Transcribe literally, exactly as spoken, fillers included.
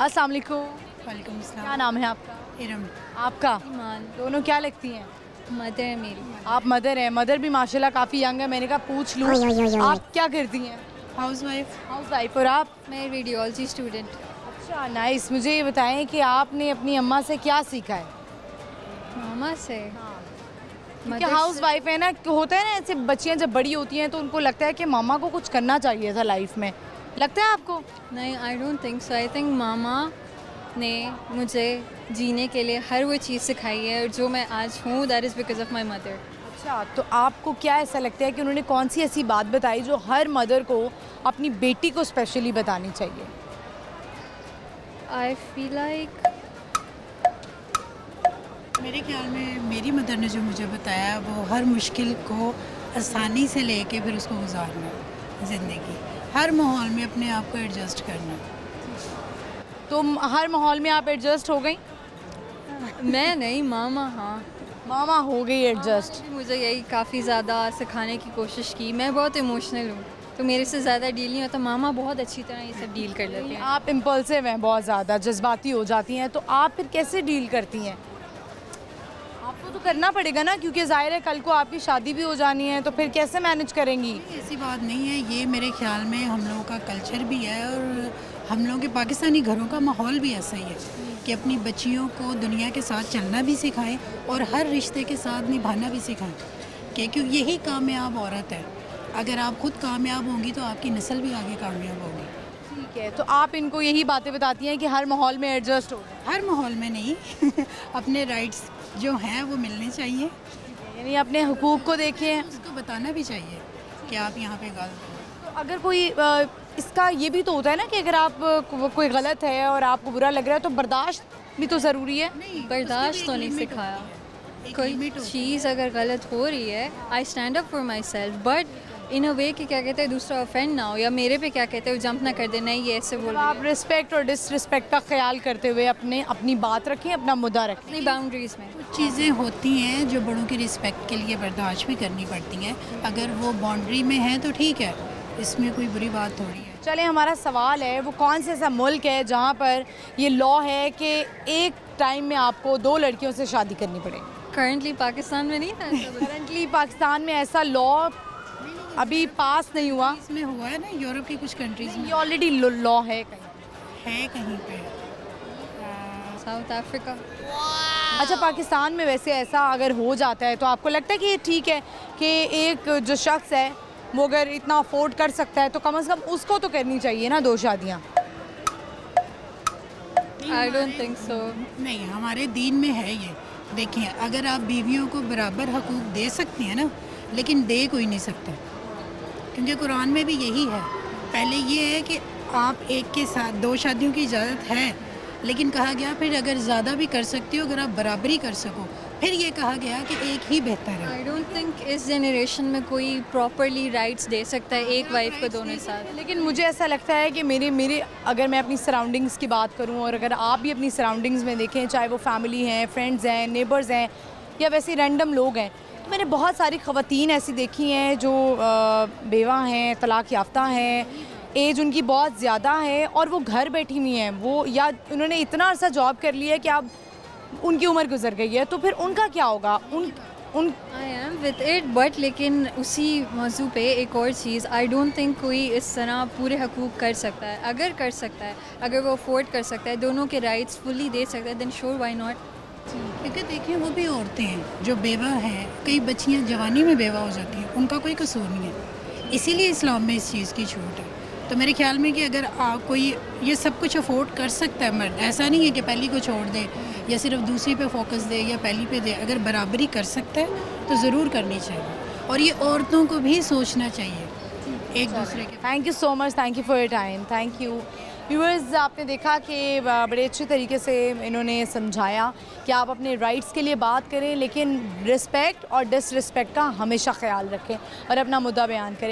अस्सलाम वालेकुम। वालेकुम अस्सलाम। क्या नाम है आपका? इरम। आपका? ईमान। दोनों क्या लगती हैं? मदर है मेरी। आप मदर हैं। मदर भी माशाल्लाह काफ़ी यंग है, मैंने कहा पूछ लूँ। आप क्या करती हैं? Housewife. Housewife. और आप? मैं रेडियोलॉजी स्टूडेंट। अच्छा, नाइस। मुझे ये बताएं कि आपने अपनी अम्मा से क्या सीखा है? मामा से। क्योंकि हाउस वाइफ है ना, होता है ना ऐसे बच्चियाँ जब बड़ी होती हैं तो उनको लगता है कि मामा को कुछ करना चाहिए था लाइफ में, लगता है आपको? नहीं, I don't think so. I think मामा ने मुझे जीने के लिए हर वो चीज़ सिखाई है और जो मैं आज हूँ that is because of my mother. अच्छा, तो आपको क्या ऐसा लगता है कि उन्होंने कौन सी ऐसी बात बताई जो हर मदर को अपनी बेटी को स्पेशली बतानी चाहिए? आई फील लाइक मेरे ख्याल में मेरी मदर ने जो मुझे बताया वो हर मुश्किल को आसानी से लेके फिर उसको गुजारना, ज़िंदगी हर माहौल में अपने आप को एडजस्ट करना। तो हर माहौल में आप एडजस्ट हो गई? मैं नहीं, मामा। हाँ, मामा हो गई एडजस्ट। मुझे यही काफ़ी ज़्यादा सिखाने की कोशिश की। मैं बहुत इमोशनल हूँ तो मेरे से ज़्यादा डील नहीं होता, मामा बहुत अच्छी तरह ये सब डील कर लेती हैं। आप इम्पल्सिव हैं, बहुत ज़्यादा जज्बाती हो जाती हैं, तो आप फिर कैसे डील करती हैं? आपको तो करना पड़ेगा ना, क्योंकि ज़ाहिर है कल को आपकी शादी भी हो जानी है, तो फिर कैसे मैनेज करेंगी? ऐसी बात नहीं है, ये मेरे ख्याल में हम लोगों का कल्चर भी है और हम लोगों के पाकिस्तानी घरों का माहौल भी ऐसा ही है कि अपनी बच्चियों को दुनिया के साथ चलना भी सिखाएं और हर रिश्ते के साथ निभाना भी सिखाएं, क्योंकि यही कामयाब औरत है। अगर आप खुद कामयाब होंगी तो आपकी नस्ल भी आगे कामयाब होगी। ठीक है, तो आप इनको यही बातें बताती हैं कि हर माहौल में एडजस्ट हो। हर माहौल में नहीं अपने राइट्स जो हैं वो मिलने चाहिए, यानी अपने हकूक़ को देखें, उसको बताना भी चाहिए कि आप यहाँ पे गलत हो। तो अगर कोई आ, इसका ये भी तो होता है ना कि अगर आप को, कोई गलत है और आपको बुरा लग रहा है तो बर्दाश्त भी तो ज़रूरी है। नहीं, बर्दाश्त तो नहीं सिखाया। कोई चीज़ अगर गलत हो रही है I stand up for myself, but in a way कि क्या कहते हैं दूसरा ऑफेंड ना हो या मेरे पे क्या कहते हैं जंप ना कर देना, ये ऐसे बोल। आप रिस्पेक्ट और डिसरिस्पेक्ट का ख्याल करते हुए अपने अपनी बात रखें, अपना मुद्दा रखें अपनी बाउंड्रीज़ में। कुछ चीज़ें होती हैं जो बड़ों की रिस्पेक्ट के लिए बर्दाश्त भी करनी पड़ती हैं, अगर वो बाउंड्री में है तो ठीक है, इसमें कोई बुरी बात थोड़ी है। चले, हमारा सवाल है वो कौन सा ऐसा मुल्क है जहाँ पर ये लॉ है कि एक टाइम में आपको दो लड़कियों से शादी करनी पड़ेगी? करंटली पाकिस्तान में नहीं था। करंटली पाकिस्तान में ऐसा लॉ अभी पास नहीं हुआ। इसमें हुआ है ना यूरोप की कुछ कंट्रीज में, ये ऑलरेडी लॉ है कहीं है कहीं पे साउथ अफ्रीका। अच्छा, पाकिस्तान में वैसे ऐसा अगर हो जाता है तो आपको लगता है कि ये ठीक है कि एक जो शख्स है वो अगर इतना अफोर्ड कर सकता है तो कम से कम उसको तो करनी चाहिए ना दो शादियाँ? I don't think so. नहीं, हमारे दीन में है ये। देखिए, अगर आप बीवियों को बराबर हकूक़ दे सकती हैं ना, लेकिन दे कोई नहीं सकता, क्योंकि कुरान में भी यही है। पहले ये है कि आप एक के साथ दो शादियों की इजाज़त है, लेकिन कहा गया फिर अगर ज़्यादा भी कर सकती हो, अगर आप बराबरी कर सको, फिर ये कहा गया कि एक ही बेहतर है। आई डोंट थिंक इस जनरेशन में कोई प्रॉपरली राइट्स दे सकता है एक वाइफ को दोनों साथ। लेकिन मुझे ऐसा लगता है कि मेरे मेरे अगर मैं अपनी सराउंडिंग्स की बात करूं और अगर आप भी अपनी सराउंडिंग्स में देखें, चाहे वो फैमिली हैं, फ्रेंड्स हैं, नेबर्स हैं या वैसे रैंडम लोग हैं, तो मैंने बहुत सारी ख़वातीन ऐसी देखी हैं जो बेवा हैं, तलाक़ याफ्ता हैं, एज उनकी बहुत ज़्यादा है और वो घर बैठी हुई हैं, वो या उन्होंने इतना अर्सा जॉब कर लिया है कि आप उनकी उम्र गुजर गई है, तो फिर उनका क्या होगा? उन उन I am with it, but लेकिन उसी मौजू पे एक और चीज़, आई डोंट थिंक कोई इस तरह पूरे हकूक़ कर सकता है। अगर कर सकता है, अगर वो अफोर्ड कर सकता है, दोनों के राइट्स फुली दे सकता है, देन श्योर व्हाई नॉट। क्योंकि देखिए वो भी औरतें हैं जो बेवा हैं, कई बच्चियाँ जवानी में बेवा हो जाती हैं, उनका कोई कसूर नहीं है, इसीलिए इस्लाम में इस चीज़ की छूट है। तो मेरे ख्याल में कि अगर आप कोई ये सब कुछ अफोर्ड कर सकता है मर्द, ऐसा नहीं है कि पहली को छोड़ दे या सिर्फ दूसरी पे फोकस दे या पहली पे दे, अगर बराबरी कर सकता है तो ज़रूर करनी चाहिए और ये औरतों को भी सोचना चाहिए एक दूसरे के। Thank you so much, thank you for your time. Thank you viewers, आपने देखा कि बड़े अच्छे तरीके से इन्होंने समझाया कि आप अपने राइट्स के लिए बात करें, लेकिन रिस्पेक्ट और डिसरिस्पेक्ट का हमेशा ख्याल रखें और अपना मुद्दा बयान करें।